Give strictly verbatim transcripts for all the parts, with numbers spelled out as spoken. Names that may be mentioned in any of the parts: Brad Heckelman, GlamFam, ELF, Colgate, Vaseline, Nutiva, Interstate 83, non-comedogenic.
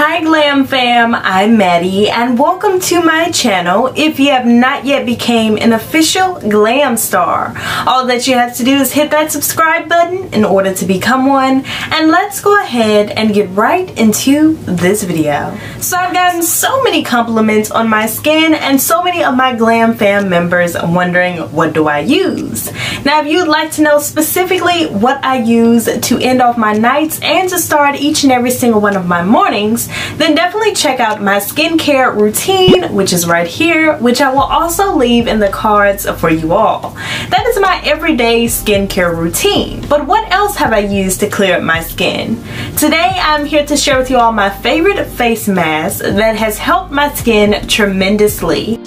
Hi Glam Fam, I'm Maddie and welcome to my channel. If you have not yet became an official glam star, all that you have to do is hit that subscribe button in order to become one. And let's go ahead and get right into this video. So I've gotten so many compliments on my skin and so many of my Glam Fam members wondering, what do I use? Now if you'd like to know specifically what I use to end off my nights and to start each and every single one of my mornings, then definitely check out my skincare routine, which is right here, which I will also leave in the cards for you all. That is my everyday skincare routine. But what else have I used to clear up my skin? Today I'm here to share with you all my favorite face mask that has helped my skin tremendously.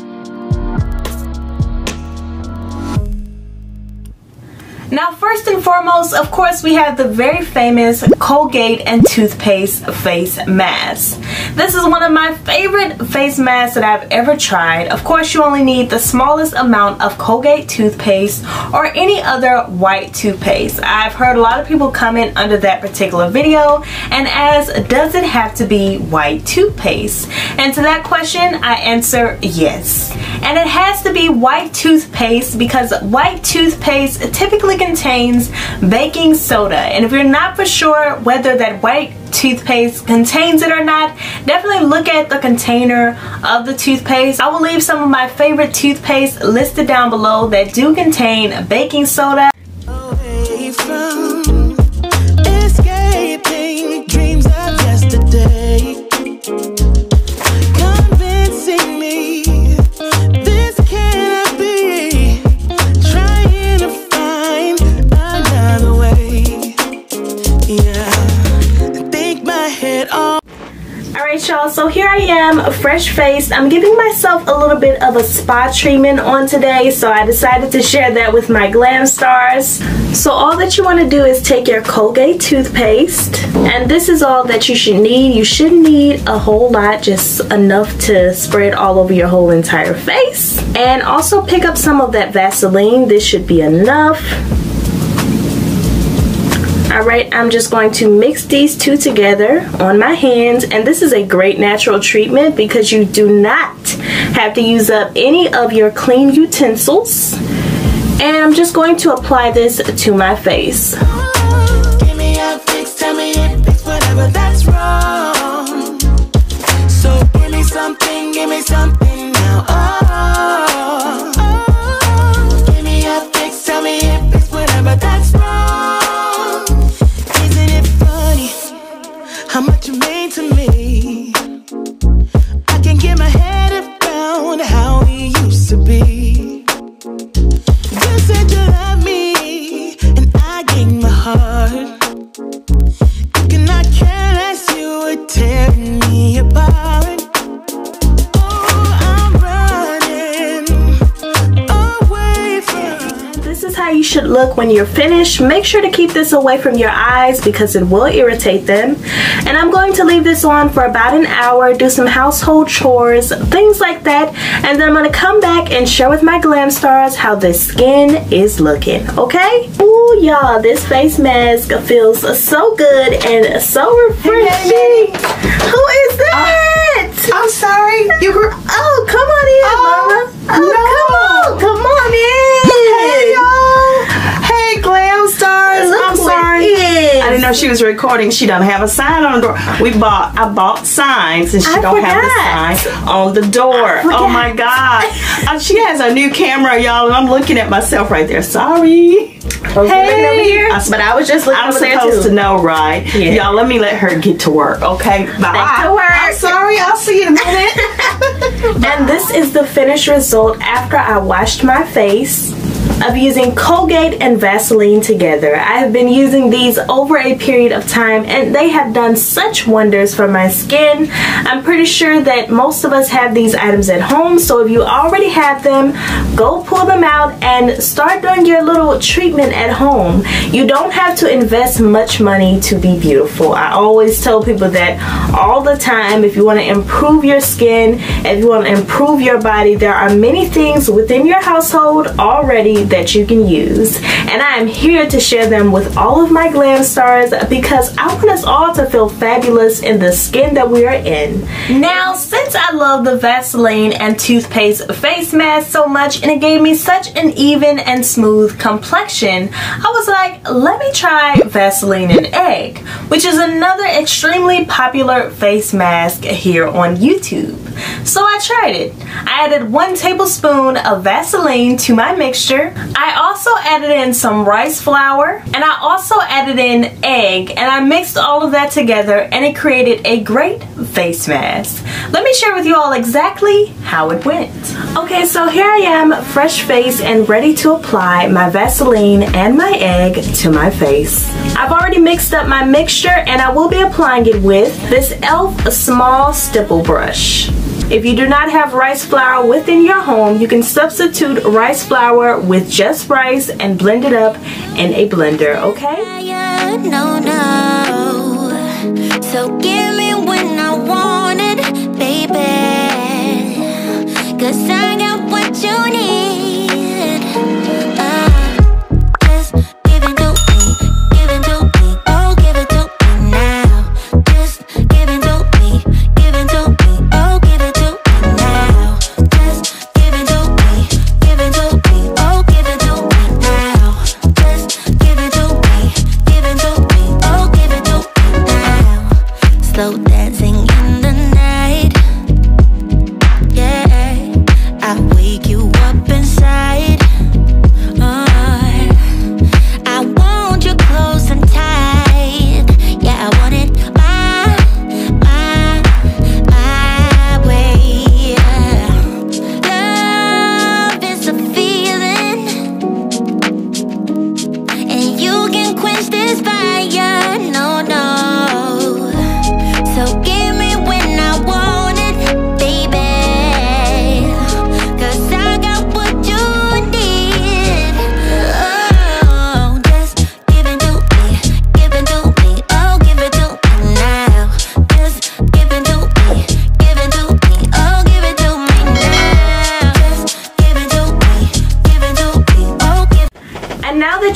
Now first and foremost, of course, we have the very famous Colgate and toothpaste face mask. This is one of my favorite face masks that I've ever tried. Of course, you only need the smallest amount of Colgate toothpaste or any other white toothpaste. I've heard a lot of people comment under that particular video and ask, does it have to be white toothpaste? And to that question, I answer yes. And it has to be white toothpaste because white toothpaste typically contains baking soda, and if you're not for sure whether that white toothpaste contains it or not, definitely look at the container of the toothpaste. I will leave some of my favorite toothpaste listed down below that do contain baking soda. Away from escaping dreams of yesterday, convincing me this cannot be, trying to find another way. Yeah. Alright y'all, so here I am, fresh faced. I'm giving myself a little bit of a spa treatment on today, so I decided to share that with my glam stars. So all that you want to do is take your Colgate toothpaste, and this is all that you should need. You shouldn't need a whole lot, just enough to spread all over your whole entire face. And also pick up some of that Vaseline, this should be enough. Alright, I'm just going to mix these two together on my hands, and this is a great natural treatment because you do not have to use up any of your clean utensils. And I'm just going to apply this to my face. Oh, give me a fix, tell me it fix whatever that's wrong. So give me something, give me something now. Oh, oh, give me a fix, tell me it fix whatever that's wrong. How much you mean to me? I can't get my head around how we used to be. You said you love me, and I gave my heart. You cannot care less, you were tearing me apart. You should look when you're finished. Make sure to keep this away from your eyes because it will irritate them. And I'm going to leave this on for about an hour, do some household chores, things like that, and then I'm going to come back and share with my glam stars how the skin is looking, okay? Ooh, y'all, this face mask feels so good and so refreshing. Hey, hey, hey. Who is that? Uh, I'm sorry. You were oh, come on in, oh, mama. Oh, no. Come on, come on in. Hey, y'all. Glam stars, I'm sorry. I didn't know she was recording. She don't have a sign on the door. We bought, I bought signs, and she I don't forgot. have the sign on the door. Oh my God! uh, she has a new camera, y'all, and I'm looking at myself right there. Sorry. I hey, over here. I, but I was just looking. I'm supposed to know, right? Yeah. Y'all, let me let her get to work, okay? Bye. Back to work. I'm sorry. I'll see you in a minute. And this is the finished result after I washed my face of using Colgate and Vaseline together. I have been using these over a period of time and they have done such wonders for my skin. I'm pretty sure that most of us have these items at home, so if you already have them, go pull them out and start doing your little treatment at home. You don't have to invest much money to be beautiful. I always tell people that all the time. If you want to improve your skin, if you want to improve your body, there are many things within your household already that you can use. And I am here to share them with all of my glam stars because I want us all to feel fabulous in the skin that we are in. Now, since I love the Vaseline and toothpaste face mask so much and it gave me such an even and smooth complexion, I was like, let me try Vaseline and Egg, which is another extremely popular face mask here on YouTube. So I tried it. I added one tablespoon of Vaseline to my mixture. I also added in some rice flour, and I also added in egg, and I mixed all of that together and it created a great face mask. Let me share with you all exactly how it went. Okay, so here I am, fresh face and ready to apply my Vaseline and my egg to my face. I've already mixed up my mixture and I will be applying it with this E L F small stipple brush. If you do not have rice flour within your home, you can substitute rice flour with just rice and blend it up in a blender, okay? No, no. So give me when I want it, baby. 'Cause I got what you need.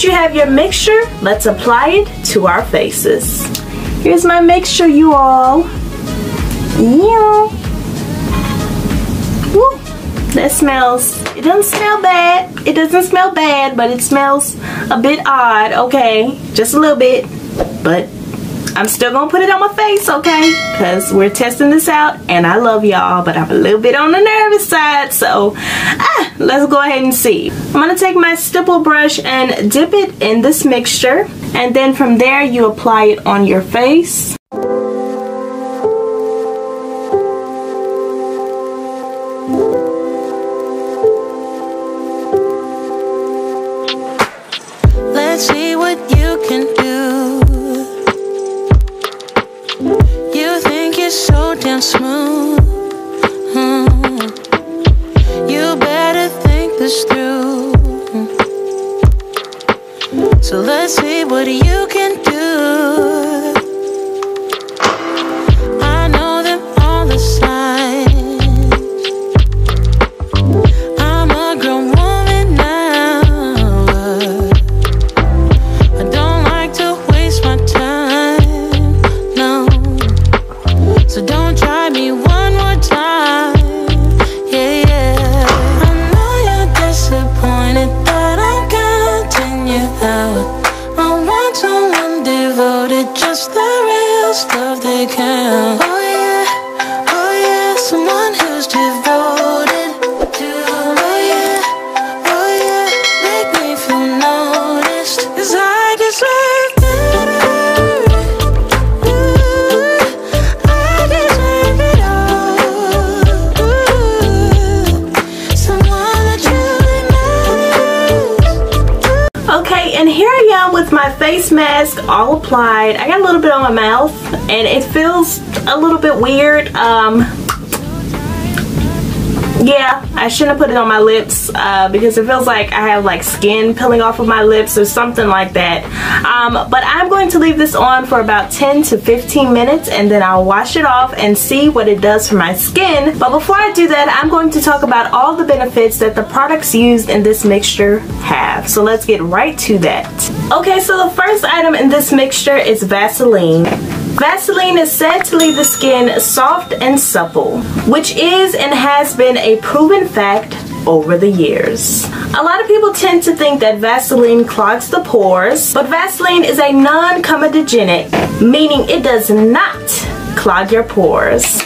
You have your mixture, let's apply it to our faces. Here's my mixture, you all. Yeah. Woo. That smells, it doesn't smell bad. It doesn't smell bad, but it smells a bit odd, okay? Just a little bit, but I'm still gonna put it on my face, okay? Because we're testing this out and I love y'all, but I'm a little bit on the nervous side, so ah, let's go ahead and see. I'm gonna take my stipple brush and dip it in this mixture, and then from there you apply it on your face. Let's see what you can do. So damn smooth. Mm-hmm. You better think this through. Mm-hmm. So let's see what you can do. I know them all the signs. I'm a grown woman now. I don't like to waste my time. No. So don't try me one more time, yeah, yeah. I know you're disappointed that I'm continue out. I want someone devoted, just the real stuff they count. Oh yeah, oh yeah, someone who's devoted to. Oh yeah, oh yeah, make me feel noticed. 'Cause I just left. With my face mask all applied, I got a little bit on my mouth and it feels a little bit weird. Um, Yeah, I shouldn't have put it on my lips uh, because it feels like I have like skin peeling off of my lips or something like that. Um, but I'm going to leave this on for about ten to fifteen minutes, and then I'll wash it off and see what it does for my skin. But before I do that, I'm going to talk about all the benefits that the products used in this mixture have. So let's get right to that. Okay, so the first item in this mixture is Vaseline. Vaseline is said to leave the skin soft and supple, which is and has been a proven fact over the years. A lot of people tend to think that Vaseline clogs the pores, but Vaseline is a non-comedogenic, meaning it does not clog your pores.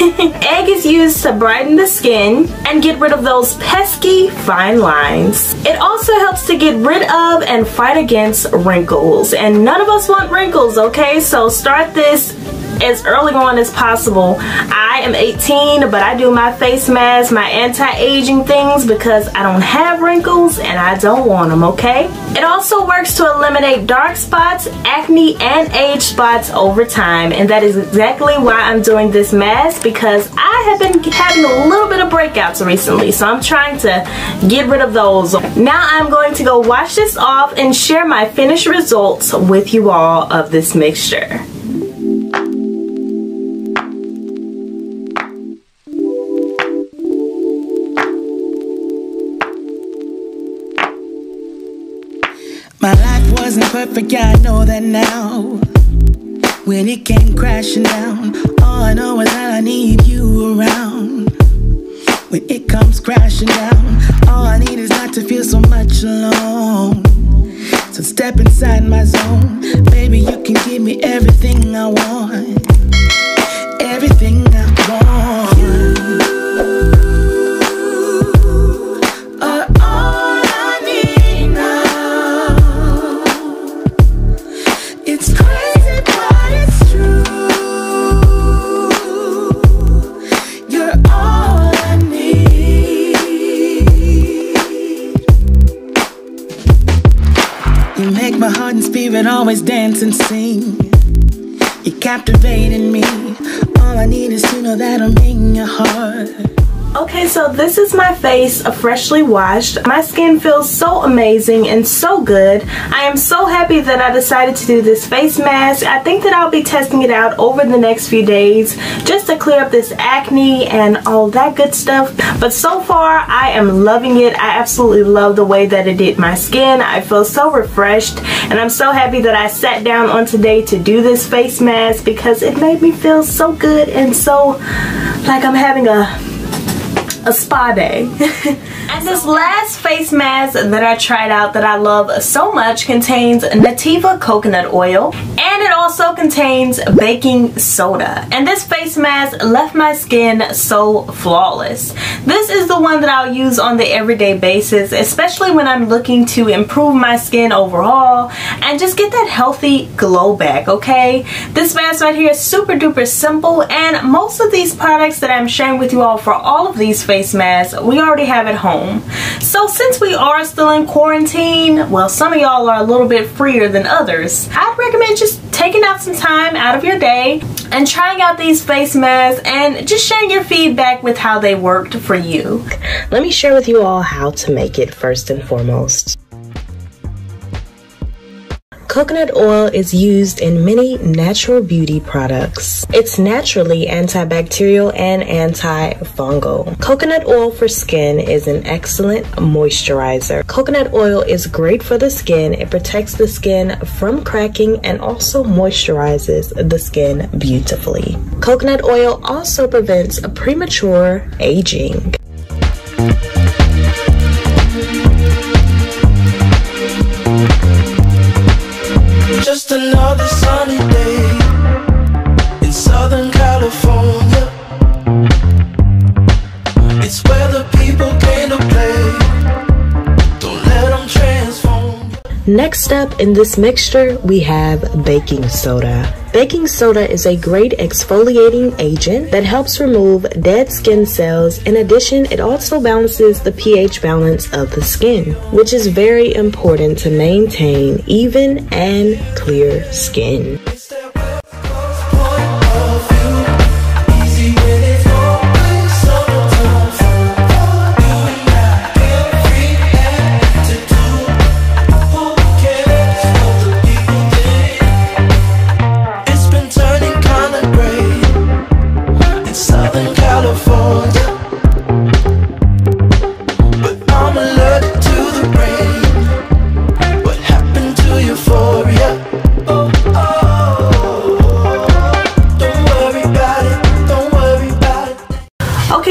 Egg is used to brighten the skin and get rid of those pesky fine lines. It also helps to get rid of and fight against wrinkles. And none of us want wrinkles, okay? So start this as early on as possible. I am eighteen, but I do my face mask, my anti-aging things, because I don't have wrinkles and I don't want them, okay? It also works to eliminate dark spots, acne, and age spots over time, and that is exactly why I'm doing this mask, because I have been having a little bit of breakouts recently, so I'm trying to get rid of those. Now I'm going to go wash this off and share my finished results with you all of this mixture. My life wasn't perfect, yeah, I know that now. When it came crashing down, all I know is that I need you around. When it comes crashing down, all I need is not to feel so much alone. So step inside my zone, baby, you can give me everything I want. Everything I want. Spirit always dance and sing. You're captivating me. All I need is to know that I'm in your heart. Okay, so this is my face freshly washed. My skin feels so amazing and so good. I am so happy that I decided to do this face mask. I think that I'll be testing it out over the next few days just to clear up this acne and all that good stuff. But so far, I am loving it. I absolutely love the way that it did my skin. I feel so refreshed, and I'm so happy that I sat down on today to do this face mask because it made me feel so good and so like I'm having a a spa day. And this last face mask that I tried out that I love so much contains Nutiva coconut oil, and it also contains baking soda. And this face mask left my skin so flawless. This is the one that I'll use on the everyday basis, especially when I'm looking to improve my skin overall and just get that healthy glow back, okay? This mask right here is super duper simple, and most of these products that I'm sharing with you all for all of these face masks we already have at home. So since we are still in quarantine, well, some of y'all are a little bit freer than others, I'd recommend just taking out some time out of your day and trying out these face masks and just sharing your feedback with how they worked for you. Let me share with you all how to make it first and foremost. Coconut oil is used in many natural beauty products. It's naturally antibacterial and antifungal. Coconut oil for skin is an excellent moisturizer. Coconut oil is great for the skin. It protects the skin from cracking and also moisturizes the skin beautifully. Coconut oil also prevents premature aging. Just another sunny day in Southern California. It's where the people came to play. Don't let them transform. Next up in this mixture, we have baking soda. Baking soda is a great exfoliating agent that helps remove dead skin cells. In addition, it also balances the pH balance of the skin, which is very important to maintain even and clear skin.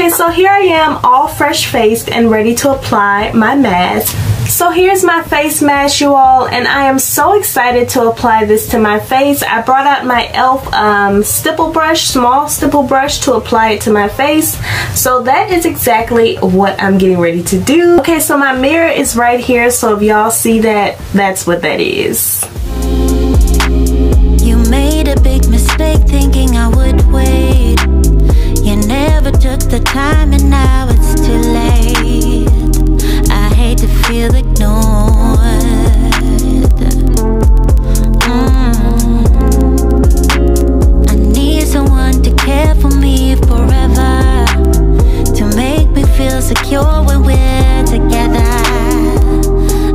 Okay, so here I am, all fresh faced and ready to apply my mask. So here's my face mask, you all, and I am so excited to apply this to my face. I brought out my E L F um, stipple brush, small stipple brush, to apply it to my face. So that is exactly what I'm getting ready to do. Okay, so my mirror is right here, so if y'all see that, that's what that is. You made a big mistake thinking I would wait. You never took the time and now it's too late. To feel ignored, mm. I need someone to care for me forever, to make me feel secure when we're together.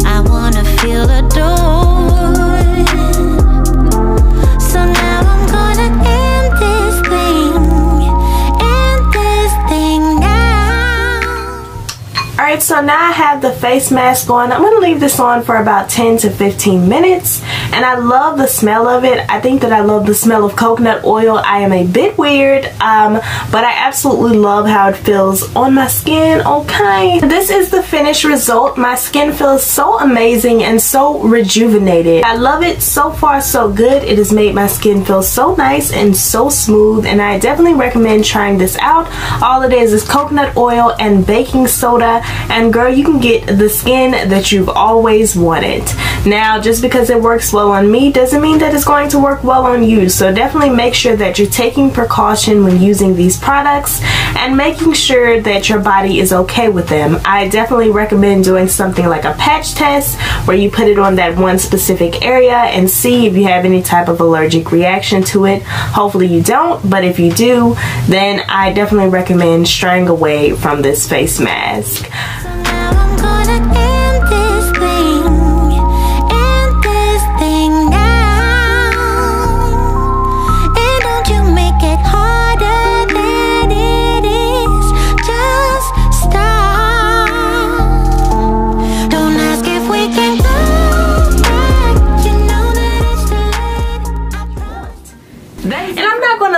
I wanna feel adored, so now I'm gonna end this thing, end this thing now. Alright, so now I have the face mask on. I'm going to leave this on for about ten to fifteen minutes, and I love the smell of it. I think that I love the smell of coconut oil. I am a bit weird, um, but I absolutely love how it feels on my skin. Okay, this is the finished result. My skin feels so amazing and so rejuvenated. I love it. So far so good. It has made my skin feel so nice and so smooth, and I definitely recommend trying this out. All it is is coconut oil and baking soda, and girl, you can get the skin that you've always wanted. Now, just because it works well on me doesn't mean that it's going to work well on you, so definitely make sure that you're taking precaution when using these products and making sure that your body is okay with them. I definitely recommend doing something like a patch test, where you put it on that one specific area and see if you have any type of allergic reaction to it. Hopefully you don't, but if you do, then I definitely recommend straying away from this face mask.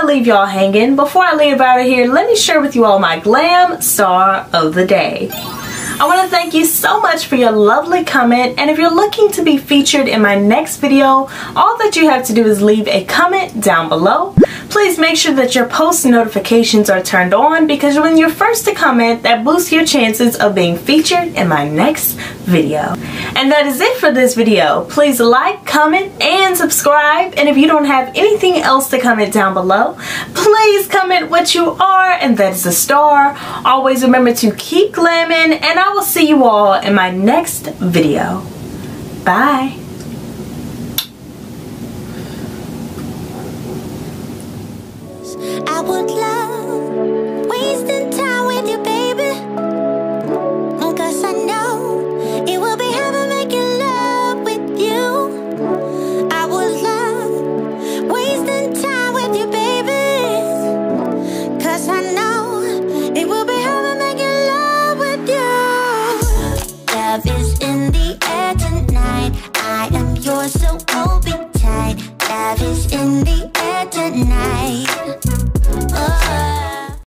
Leave y'all hanging. Before I leave out of here, let me share with you all my glam star of the day. I want to thank you so much for your lovely comment, and if you're looking to be featured in my next video, all that you have to do is leave a comment down below. Please make sure that your post notifications are turned on, because when you're first to comment, that boosts your chances of being featured in my next video. And that is it for this video. Please like, comment, and subscribe, and if you don't have anything else to comment down below, please comment what you are, and that is a star. Always remember to keep glamming, and I I will see you all in my next video. Bye. I would